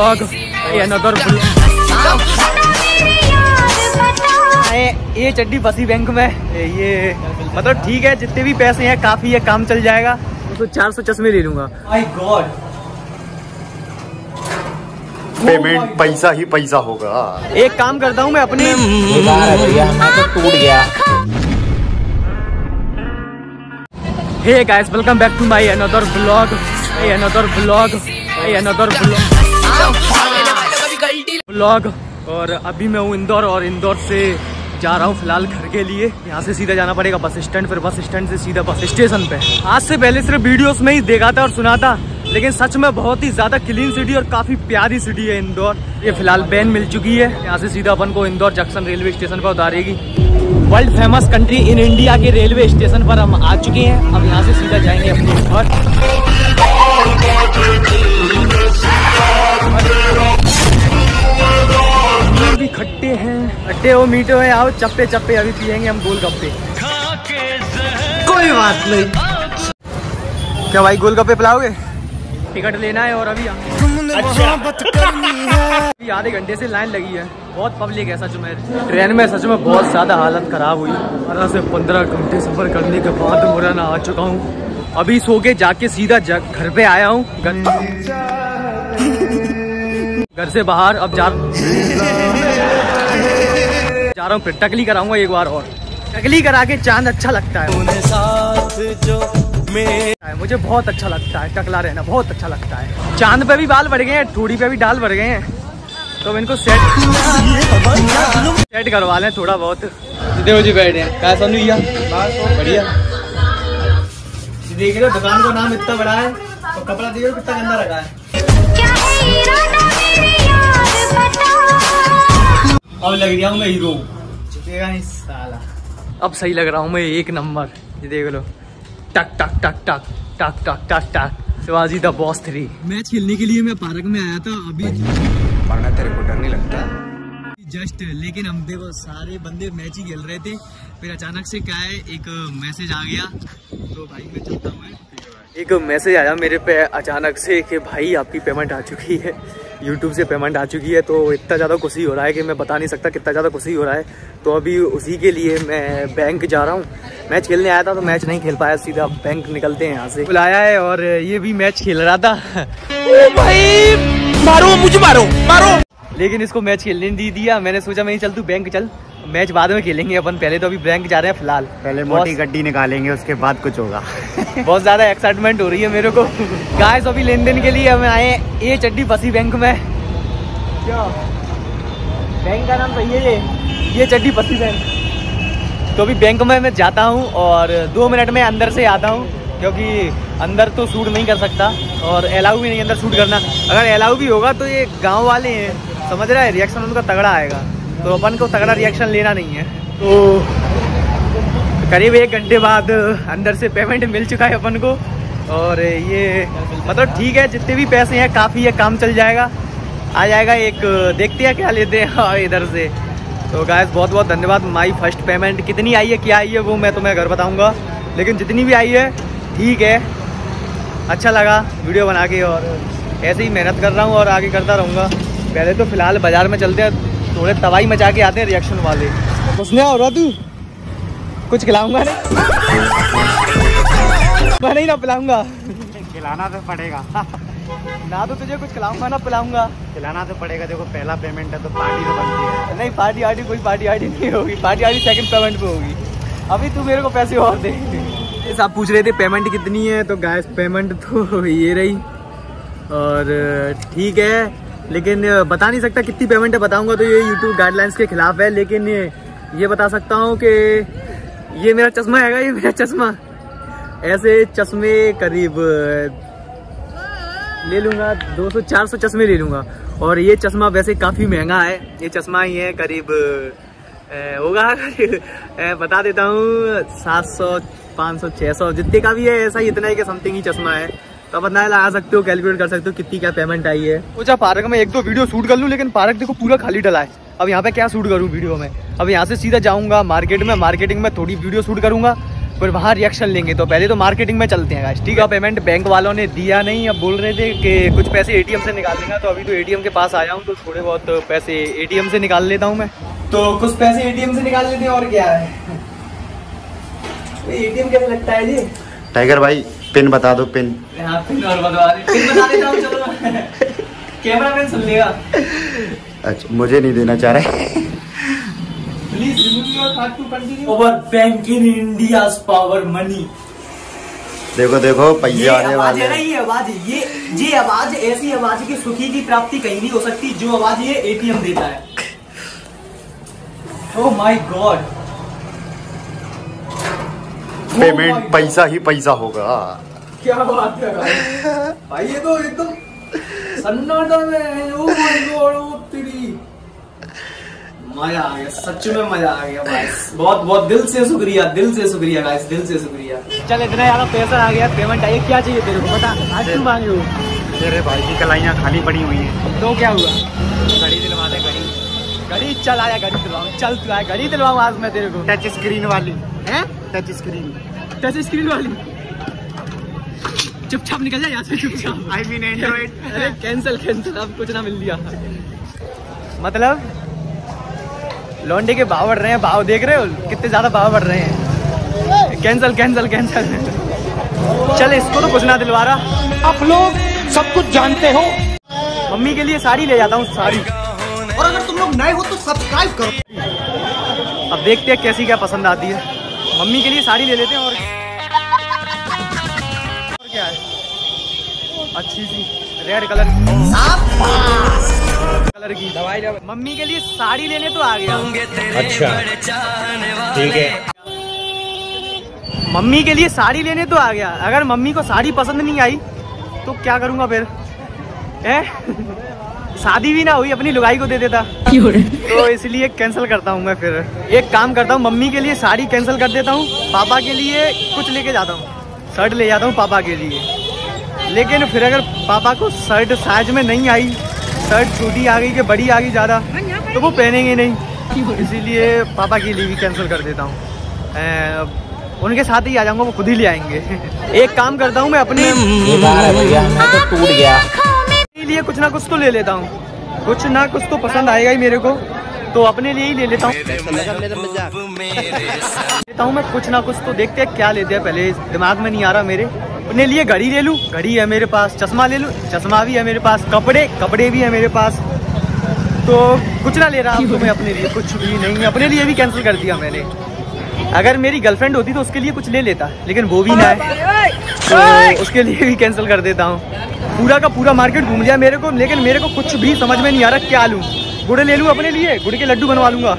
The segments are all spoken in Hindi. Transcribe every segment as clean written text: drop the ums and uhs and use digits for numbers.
vlog, another vlog। ये चड्डी फंसी बैंक में, ये मतलब ठीक है, जितने भी पैसे हैं काफी है, काम चल जाएगा। तो 400 चश्मे ले लूंगा। माय गॉड, पेमेंट पैसा ही पैसा होगा। एक काम करता हूँ मैं अपने, टूट गया। Hey guys, welcome back to my another vlog, और अभी मैं हूँ इंदौर, और इंदौर से जा रहा हूँ फिलहाल घर के लिए। यहाँ से सीधा जाना पड़ेगा बस स्टैंड, फिर बस स्टैंड से सीधा बस स्टेशन पे। आज से पहले सिर्फ वीडियोस में ही देखा था और सुना था, लेकिन सच में बहुत ही ज्यादा क्लीन सिटी और काफी प्यारी सिटी है इंदौर। ये फिलहाल वैन मिल चुकी है, यहाँ से सीधा अपन को इंदौर जंक्शन रेलवे स्टेशन पर उतारेगी। World famous country in India के रेलवे स्टेशन पर हम आ चुके हैं। अब यहाँ से सीधा जाएंगे अपने घर। अभी खट्टे हैं, खट्टे हो मीठे हो, आओ चप्पे चप्पे। अभी पियेंगे हम गोलगप्पे, कोई बात नहीं। क्या भाई गोलगप्पे पिलाओगे? टिकट लेना है और अभी अच्छा। आधे घंटे से लाइन लगी है, बहुत पब्लिक है। सच में ट्रेन में सच में बहुत ज़्यादा हालत ख़राब हुई। 12 से 15 घंटे सफ़र करने के बाद मुरैना आ चुका हूँ। अभी सो के जाके सीधा घर पे आया हूँ। घर से बाहर अब जा रहा हूँ, फिर टकली कराऊंगा एक बार और। टकली करा के चांद अच्छा लगता है मुझे, बहुत अच्छा लगता है टकला रहना, बहुत अच्छा लगता है। चांद पे भी बाल बढ़ गए हैं, ठूड़ी पे भी डाल बढ़ गए हैं, तो इनको सेट करवा लें थोड़ा बहुत। देव जी बैठे हैं, कैसा भैया? बढ़िया। देख रहे हो दुकान का नाम इतना बड़ा है और कपड़ा देख रहे हो कितना गंदा रखा है। अब लग रहा हूँ मैं हीरो, झुकेगा नहीं साला। अब सही लग रहा हूँ मैं, एक नंबर। ये देख लो, टक टक टक टक टक टक टक टक। Shivaji the boss 3। मैच खेलने के लिए मैं पार्क में आया था अभी। वरना तेरे को डर नहीं लगता? जस्ट, लेकिन हम देखो सारे बंदे मैच ही खेल रहे थे, फिर अचानक से क्या है एक मैसेज आ गया, तो भाई मैं चलता हूँ। एक मैसेज आया मेरे पे अचानक से कि भाई आपकी पेमेंट आ चुकी है, YouTube से पेमेंट आ चुकी है। तो इतना ज़्यादा खुशी हो रहा है कि मैं बता नहीं सकता कितना ज़्यादा खुशी हो रहा है। तो अभी उसी के लिए मैं बैंक जा रहा हूँ। मैच खेलने आया था तो मैच नहीं खेल पाया, सीधा बैंक निकलते हैं यहाँ से। बुलाया है और ये भी मैच खेल रहा था। ओ भाई मारो मुझे, मारो मारो, लेकिन इसको मैच खेलने नहीं दिया। मैंने सोचा मैं चल तू बैंक चल, मैच बाद में खेलेंगे अपन, पहले तो अभी बैंक जा रहे हैं फिलहाल। पहले मोटी गड्डी निकालेंगे, उसके बाद कुछ होगा। बहुत ज़्यादा एक्साइटमेंट हो रही है मेरे को। गाइस, अभी लेन देन के लिए हमें आए। ये चड्डी फंसी बैंक में, क्या बैंक का नाम सही है ये चड्डी फंसी बैंक। तो अभी बैंक में मैं जाता हूँ और 2 मिनट में अंदर से आता हूँ, क्योंकि अंदर तो शूट नहीं कर सकता और अलाउ भी नहीं अंदर शूट करना। अगर अलाउ भी होगा तो ये गाँव वाले हैं, समझ रहा है, रिएक्शन उनका तगड़ा आएगा, तो अपन को तगड़ा रिएक्शन लेना नहीं है। तो करीब 1 घंटे बाद अंदर से पेमेंट मिल चुका है अपन को, और ये मतलब ठीक है, जितने भी पैसे हैं काफ़ी है, काम चल जाएगा, आ जाएगा। एक देखते हैं क्या लेते हैं इधर से। तो गाइस, बहुत बहुत धन्यवाद। माई फर्स्ट पेमेंट कितनी आई है, क्या आई है, वो मैं तुम्हें घर बताऊँगा, लेकिन जितनी भी आई है ठीक है, अच्छा लगा वीडियो बना के, और ऐसे ही मेहनत कर रहा हूँ और आगे करता रहूँगा। पहले तो फिलहाल बाज़ार में चलते हैं, थोड़े तबाही मचा के आते हैं रिएक्शन वाले। उसने हो रहा तू कुछ खिलाऊंगा मैं नहीं ना पिलाऊंगा, खिलाना तो पड़ेगा ना, तो तुझे कुछ खिलाऊंगा ना पिलाऊंगा, खिलाना तो पड़ेगा। देखो पहला पेमेंट है तो पार्टी तो बनती है। नहीं पार्टी आर्टी, कोई पार्टी आर्टी नहीं होगी, पार्टी आर्टी सेकंड पेमेंट पे होगी। अभी तू मेरे को पैसे और दे। आप पूछ रहे थे पेमेंट कितनी है, तो गाइस पेमेंट तो ये रही, और ठीक है, लेकिन बता नहीं सकता कितनी पेमेंट है। बताऊंगा तो ये YouTube गाइडलाइंस के खिलाफ है, लेकिन ये बता सकता हूँ कि ये मेरा चश्मा हैगा, ये मेरा चश्मा। ऐसे चश्मे करीब ले लूँगा, 200-400 चश्मे ले लूँगा। और ये चश्मा वैसे काफ़ी महंगा है, ये चश्मा ही है करीब होगा बता देता हूँ 700, 500, 600 जितने का भी है, ऐसा ही इतना ही के समथिंग ही चश्मा है। तो आप अंदाजा लगा सकते हो, कैलकुलेट कर सकते हो कितनी क्या पेमेंट आई है। सोचा पार्क में 1-2 वीडियो शूट कर लूँ, लेकिन पार्क देखो पूरा खाली डला है। अब यहाँ पे क्या शूट करूँ वीडियो में। अब यहाँ से सीधा जाऊँगा मार्केट में, मार्केटिंग में थोड़ी वीडियो शूट करूँगा, फिर वहाँ रिएक्शन लेंगे। तो पहले तो मार्केटिंग में चलते हैं गाइस, ठीक है। पेमेंट बैंक वालों ने दिया नहीं, अब बोल रहे थे कि कुछ पैसे एटीएम से निकाल देंगे, तो अभी तो एटीएम के पास आया हूँ, तो थोड़े बहुत पैसे एटीएम से निकाल लेता हूँ मैं। तो कुछ पैसे एटीएम से निकाल लेते हैं और क्या है। एटीएम कैसे लगता है जी? टाइगर भाई पिन बता दो, पिन। हाँ, पिन और बता देता हूँ, चलो कैमरा मैन सुन लेगा। अच्छा, मुझे नहीं देना चाह रहे। Bank in India power money. देखो देखो पैसा आने वाले हैं। ये आवाज है, ये आवाज ऐसी आवाज की सुखी की प्राप्ति कहीं नहीं हो सकती जो आवाज ये एटीएम देता है। ओह माय गॉड, पेमेंट पैसा ही पैसा होगा। क्या बात है भाई, ये तो एकदम सन्नाटा में। ओह माय गॉड, वो तेरी मजा आ गया, सच में मजा आ गया भाई। बहुत बहुत दिल से शुक्रिया, दिल से शुक्रिया गाइस, दिल से शुक्रिया। चल इतना यार पैसा आ गया, पेमेंट आई, क्या चाहिए तेरे को बता, आज तुम मांगे हो? तेरे भाई की कलाइयाँ खाली पड़ी हुई हैं। तो क्या हुआ, घड़ी दिलवा दे, घड़ी घड़ी चल आया, घड़ी दिलवाऊँ, चल तू आया घड़ी दिलवाऊँ आज मैं तेरे को। टच स्क्रीन वाली है, टच स्क्रीन वाली। चुपचाप निकल जाए यहाँ से, चुपचाप। I mean Android. अरे कैंसिल, अब कुछ ना मिल दिया। मतलब लौंडे के भाव बढ़ रहे हैं, भाव देख रहे हो कितने ज्यादा भाव बढ़ रहे हैं। कैंसल। चल इसको तो कुछ ना दिलवा रहा। आप लोग सब कुछ जानते हो। मम्मी के लिए साड़ी ले जाता हूँ, साड़ी। और अगर तुम लोग नए हो तो सब्सक्राइब करो। अब देखते हैं कैसी क्या पसंद आती है। मम्मी के लिए साड़ी ले लेते हैं और क्या है, अच्छी सी रेड कलर की दवाई। मम्मी के लिए साड़ी लेने तो आ गया। अच्छा ठीक है, मम्मी के लिए साड़ी लेने तो आ गया। अगर मम्मी को साड़ी पसंद नहीं आई तो क्या करूँगा फिर, है? शादी भी ना हुई, अपनी लुगाई को दे देता। तो इसलिए कैंसिल करता हूँ मैं। फिर एक काम करता हूँ, मम्मी के लिए साड़ी कैंसिल कर देता हूँ, पापा के लिए कुछ लेके जाता हूँ, शर्ट ले जाता हूँ पापा के लिए। लेकिन फिर अगर पापा को शर्ट साइज में नहीं आई, शर्ट छोटी आ गई कि बड़ी आ गई ज़्यादा, तो वो पहनेंगे नहीं, इसीलिए पापा के लिए भी कैंसिल कर देता हूँ। उनके साथ ही आ जाऊँगा, वो खुद ही ले आएंगे। एक काम करता हूँ मैं, अपने लिए कुछ ना कुछ तो ले लेता हूँ, कुछ ना कुछ तो पसंद आएगा ही मेरे को, तो अपने लिए ही ले लेता हूँ। लेता हूँ मैं कुछ ना कुछ तो, देखते हैं क्या लेते हैं। पहले दिमाग में नहीं आ रहा मेरे। अपने लिए घड़ी ले लूँ, घड़ी है मेरे पास, चश्मा ले लूँ, चश्मा भी है मेरे पास, कपड़े भी है मेरे पास। तो कुछ ना ले रहा हूँ तो मैं अपने लिए, कुछ भी नहीं। अपने लिए भी कैंसिल कर दिया मैंने। अगर मेरी गर्लफ्रेंड होती तो उसके लिए कुछ ले लेता, लेकिन वो भी ना है, तो उसके लिए भी कैंसिल कर देता हूँ। पूरा का पूरा मार्केट घूम गया मेरे को, लेकिन मेरे को कुछ भी समझ में नहीं आ रहा क्या लूँ। गुड़ ले लूँ अपने लिए, गुड़ के लड्डू बनवा लूँगा।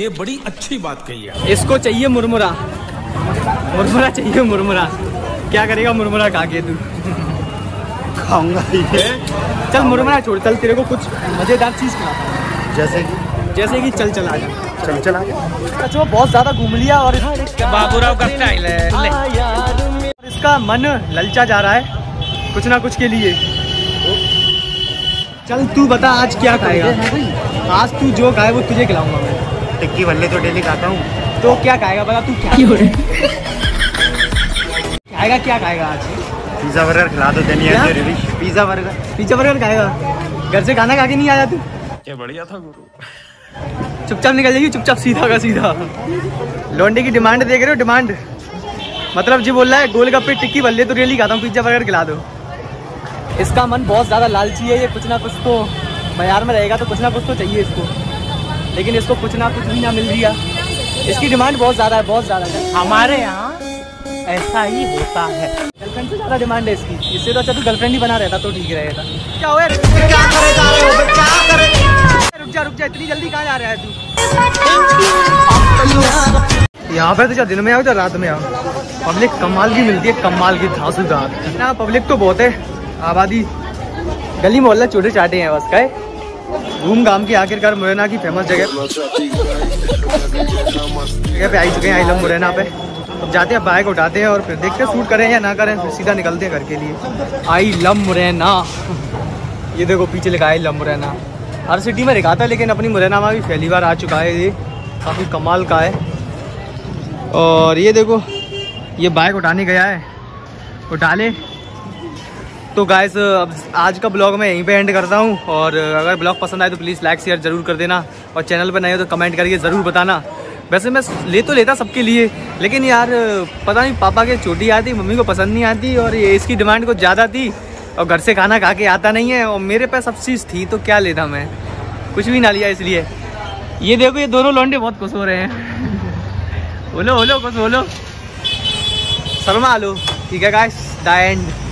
ये बड़ी अच्छी बात कही है। इसको चाहिए मुरमुरा, मुरमुरा चाहिए, मुरमुरा। क्या करेगा मुरमुरा खा के तू? खाऊंगा ही। चल मुरमुरा छोड़, चल तेरे को कुछ मज़ेदार चीज़ खिलाता हूँ। जैसे कि चल चला जा। अच्छा वो बहुत ज़्यादा घूम लिया। और बाबूराव का स्टाइल है, इसका मन ललचा जा रहा है कुछ ना कुछ के लिए। चल तू बता आज क्या खाएगा? आज तू जो खाए वो तुझे खिलाऊंगा मैं। टिक्की भल्ले तो डेली खाता हूँ। तो क्या खाएगा बता तू, क्या खाएगा, क्या खाएगा आज? पिज़्ज़ा बर्गर खिला दो। पिज़्ज़ा बर्गर खाएगा? घर से खाना खा के नहीं आया तू? क्या बढ़िया था गुरु। चुपचाप निकल जाइए, चुपचाप, सीधा का सीधा। लौंडे की डिमांड देख रहे हो, डिमांड मतलब जी बोल रहा है गोलगप्पे टिक्की बल्ले तो डेली खाता हूँ, पिज़्ज़ा बर्गर खिला दो। इसका मन बहुत ज़्यादा लालची है, ये कुछ ना कुछ तो बाजार में रहेगा तो कुछ ना कुछ तो चाहिए इसको, लेकिन इसको कुछ ना कुछ भी ना मिल रहा। इसकी डिमांड बहुत ज़्यादा है, बहुत ज़्यादा। हमारे यहाँ ऐसा ही होता है, गर्लफ्रेंड से ज़्यादा डिमांड है इसकी। इससे तो अच्छा तो गर्लफ्रेंड ही बना रहता तो ठीक रहेगा। क्या हुआ, रुक जा, इतनी जल्दी कहाँ जा रहा है तू? यहाँ पे तो चाहे दिन में आओ चाहे रात में आओ, पब्लिक कमाल की मिलती है, कमाल की धांसूदार ना। पब्लिक तो बहुत है, आबादी गली मोहल्ला छोटे चाटे हैं बस। गए घूम घाम के आखिरकार मुरैना की फेमस जगह पे आई चुके हैं, आई लव मुरैना पे। अब जाते हैं, बाइक उठाते हैं और फिर देखते हैं शूट करें या ना करें, फिर सीधा निकलते हैं घर के लिए। आई लव मुरैना, ये देखो पीछे लिखा है आई लव मुरैना। हर सिटी में लिखा था, लेकिन अपनी मुरैना में भी पहली बार आ चुका है, ये काफ़ी कमाल का है। और ये देखो ये बाइक उठाने गया है, उठा ले। तो गाइस अब आज का ब्लॉग मैं यहीं पे एंड करता हूँ, और अगर ब्लॉग पसंद आए तो प्लीज़ लाइक शेयर ज़रूर कर देना, और चैनल पर नए हो तो कमेंट करके ज़रूर बताना। वैसे मैं लेता सबके लिए, लेकिन यार पता नहीं पापा के चोटी आती, मम्मी को पसंद नहीं आती, और ये इसकी डिमांड कुछ ज़्यादा थी, और घर से खाना खा के आता नहीं है, और मेरे पास सब चीज़ थी तो क्या लेता मैं, कुछ भी ना लिया। इसलिए ये देखो ये दोनों लौंडे बहुत खुश हो रहे हैं। बोलो बोलो कुछ बोलो, शर्मा लो। ठीक है गाइस, द एंड।